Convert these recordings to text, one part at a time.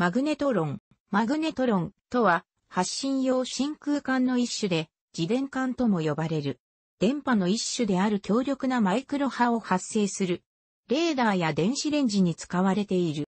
マグネトロン。マグネトロンとは発信用真空管の一種で自電管とも呼ばれる。電波の一種である強力なマイクロ波を発生する。レーダーや電子レンジに使われている。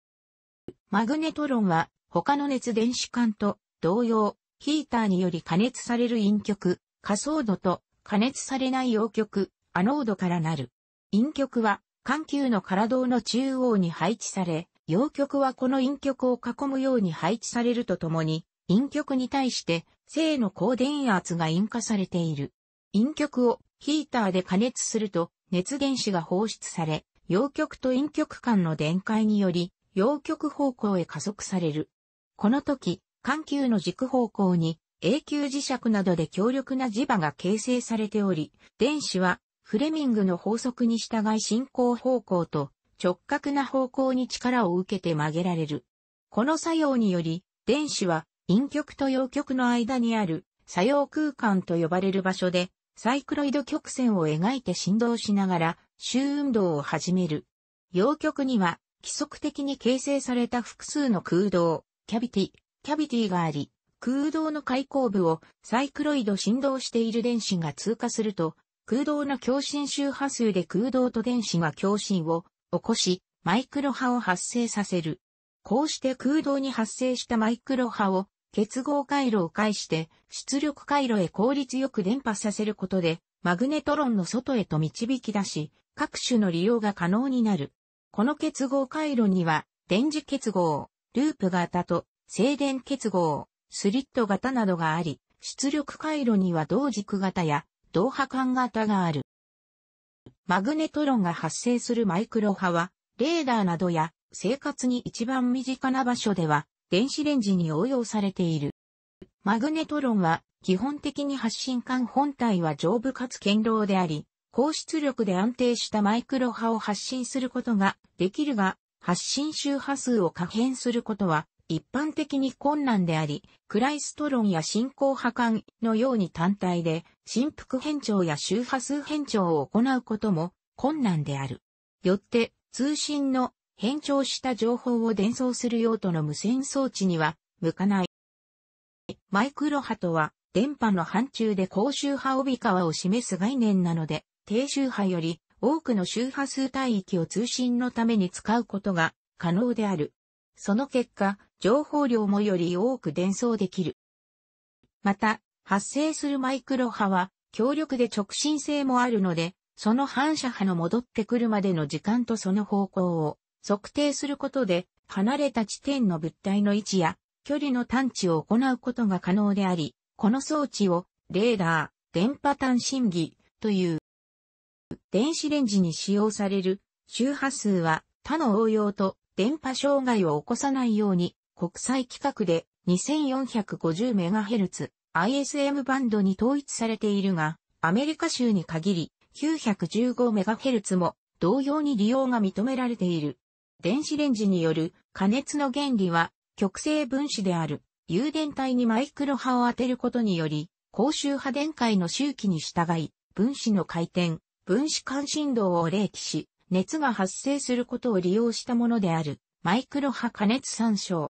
マグネトロンは他の熱電子管と同様、ヒーターにより加熱される陰極、カソードと加熱されない陽極、アノードからなる。陰極は管球の空洞の中央に配置され、陽極はこの陰極を囲むように配置されるとともに、陰極に対して正の高電圧が引火されている。陰極をヒーターで加熱すると熱原子が放出され、陽極と陰極間の電解により、陽極方向へ加速される。この時、管球の軸方向に永久磁石などで強力な磁場が形成されており、電子はフレミングの法則に従い進行方向と直角な方向に力を受けて曲げられる。この作用により、電子は陰極と陽極の間にある作用空間と呼ばれる場所でサイクロイド曲線を描いて振動しながら周運動を始める。陽極には規則的に形成された複数の空洞、キャビティがあり、空洞の開口部をサイクロイド振動している電子が通過すると、空洞の共振周波数で空洞と電子が共振を起こし、マイクロ波を発生させる。こうして空洞に発生したマイクロ波を結合回路を介して出力回路へ効率よく伝播させることで、マグネトロンの外へと導き出し、各種の利用が可能になる。この結合回路には、電磁結合、ループ型と静電結合、スリット型などがあり、出力回路には同軸型や同波間型がある。マグネトロンが発生するマイクロ波は、レーダーなどや生活に一番身近な場所では、電子レンジに応用されている。マグネトロンは基本的に発信管本体は丈夫かつ堅牢であり、高出力で安定したマイクロ波を発信することができるが、発信周波数を可変することは一般的に困難であり、クライストロンや進行波間のように単体で振幅変調や周波数変調を行うことも困難である。よって通信の変調した情報を伝送する用途の無線装置には向かない。マイクロ波とは電波の範疇で高周波帯川を示す概念なので、低周波より多くの周波数帯域を通信のために使うことが可能である。その結果、情報量もより多く伝送できる。また、発生するマイクロ波は強力で直進性もあるので、その反射波の戻ってくるまでの時間とその方向を測定することで、離れた地点の物体の位置や距離の探知を行うことが可能であり、この装置をレーダー、電波探針儀という。電子レンジに使用される周波数は他の応用と電波障害を起こさないように国際規格で 2450MHz ISM バンドに統一されているが、アメリカ州に限り 915MHz も同様に利用が認められている。電子レンジによる加熱の原理は、極性分子である誘電体にマイクロ波を当てることにより、高周波電解の周期に従い、分子の回転、分子間振動を励起し、熱が発生することを利用したものである、マイクロ波加熱参照。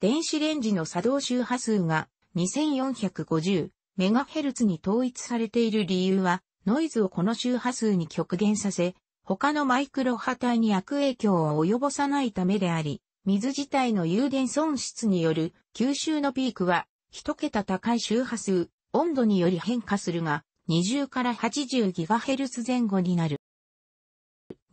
電子レンジの作動周波数が 2450MHz に統一されている理由は、ノイズをこの周波数に極減させ、他のマイクロ波帯に悪影響を及ぼさないためであり、水自体の誘電損失による吸収のピークは一桁高い周波数、温度により変化するが、20から 80GHz 前後になる。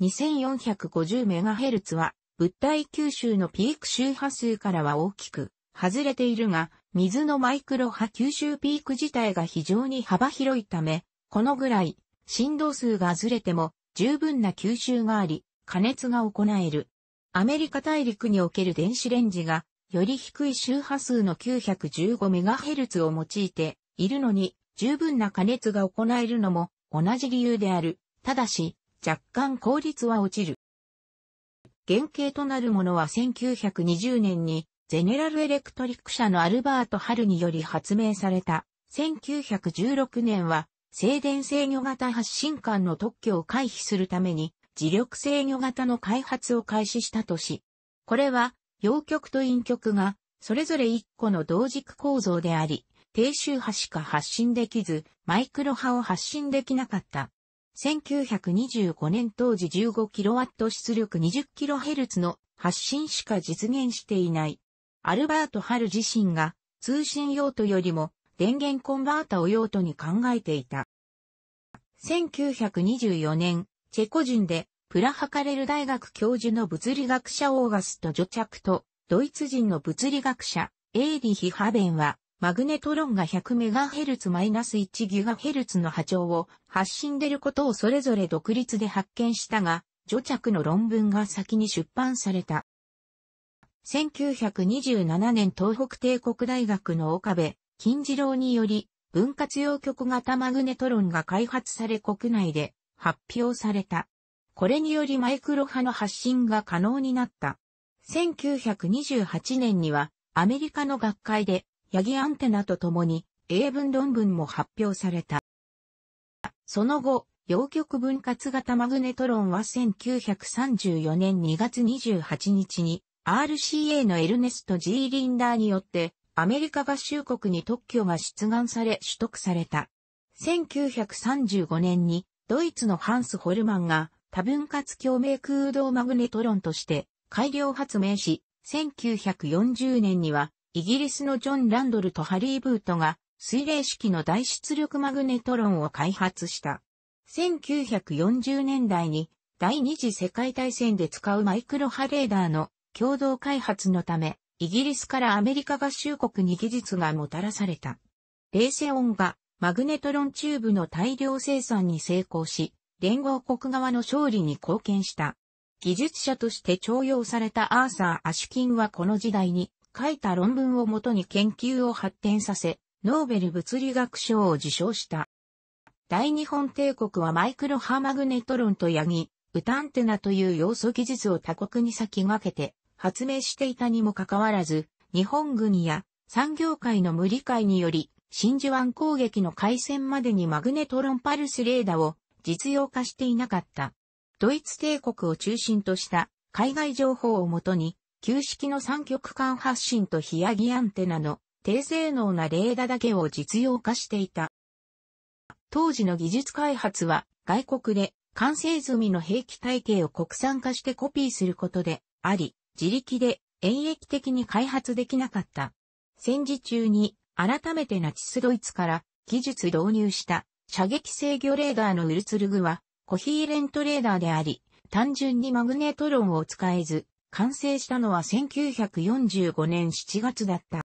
2450MHz は物体吸収のピーク周波数からは大きく外れているが、水のマイクロ波吸収ピーク自体が非常に幅広いため、このぐらい振動数がずれても十分な吸収があり、加熱が行える。アメリカ大陸における電子レンジが、より低い周波数の 915MHz を用いているのに、十分な加熱が行えるのも同じ理由である。ただし、若干効率は落ちる。原型となるものは1920年に、ゼネラルエレクトリック社のアルバート・ハルにより発明された。1916年は、静電制御型発信管の特許を回避するために、磁力制御型の開発を開始した年。これは、陽極と陰極が、それぞれ1個の同軸構造であり、低周波しか発信できず、マイクロ波を発信できなかった。1925年当時 15kW 出力 20kHz の発信しか実現していない。アルバート・ハル自身が通信用途よりも電源コンバータを用途に考えていた。1924年、チェコ人でプラハカレル大学教授の物理学者August Žáčekとドイツ人の物理学者Erich Habannはマグネトロンが 100MHz-1GHz の波長を発信でることをそれぞれ独立で発見したが、Žáčekの論文が先に出版された。1927年東北帝国大学の岡部金次郎により、分割陽極型マグネトロンが開発され国内で発表された。これによりマイクロ波の発信が可能になった。1928年にはアメリカの学会で、ヤギアンテナとともに英文論文も発表された。その後、陽極分割型マグネトロンは1934年2月28日に RCA のエルネスト・G・リンダーによってアメリカ合衆国に特許が出願され取得された。1935年にドイツのハンス・ホルマンが多分割共鳴空洞マグネトロンとして改良発明し、1940年にはイギリスのジョン・ランドルとハリー・ブートが水冷式の大出力マグネトロンを開発した。1940年代に第二次世界大戦で使うマイクロ波レーダーの共同開発のため、イギリスからアメリカ合衆国に技術がもたらされた。レーセオンがマグネトロンチューブの大量生産に成功し、連合国側の勝利に貢献した。技術者として重用されたアーサー・アシュキンはこの時代に、書いた論文をもとに研究を発展させ、ノーベル物理学賞を受賞した。大日本帝国はマイクロ波マグネトロンとヤギ、ウタンテナという要素技術を他国に先駆けて発明していたにもかかわらず、日本軍や産業界の無理解により、真珠湾攻撃の開戦までにマグネトロンパルスレーダを実用化していなかった。ドイツ帝国を中心とした海外情報をもとに、旧式の三極間発信と非ヤギアンテナの低性能なレーダだけを実用化していた。当時の技術開発は外国で完成済みの兵器体系を国産化してコピーすることであり、自力で演疫的に開発できなかった。戦時中に改めてナチスドイツから技術導入した射撃制御レーダーのウルツルグはコヒーレントレーダーであり、単純にマグネトロンを使えず、完成したのは1945年7月だった。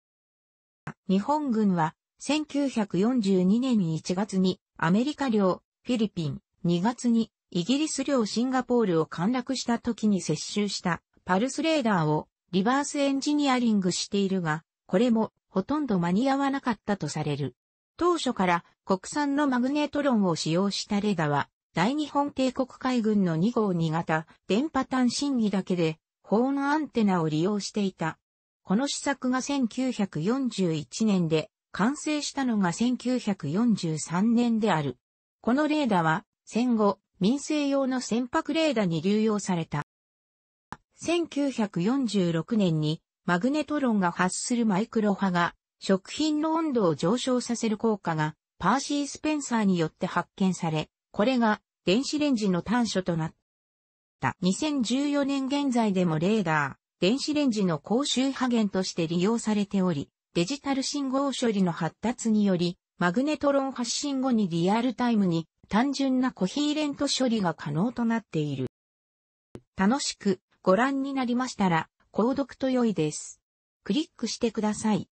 日本軍は1942年1月にアメリカ領フィリピン、2月にイギリス領シンガポールを陥落した時に接収したパルスレーダーをリバースエンジニアリングしているが、これもほとんど間に合わなかったとされる。当初から国産のマグネトロンを使用したレーダーは大日本帝国海軍の252型電波短信機だけでホーンアンテナを利用していた。この試作が1941年で、完成したのが1943年である。このレーダは、戦後、民生用の船舶レーダに流用された。1946年に、マグネトロンが発するマイクロ波が、食品の温度を上昇させる効果が、パーシー・スペンサーによって発見され、これが、電子レンジの端緒となった。2014年現在でもレーダー、電子レンジの高周波源として利用されており、デジタル信号処理の発達により、マグネトロン発信後にリアルタイムに単純なコヒーレント処理が可能となっている。楽しくご覧になりましたら、購読と良いです。クリックしてください。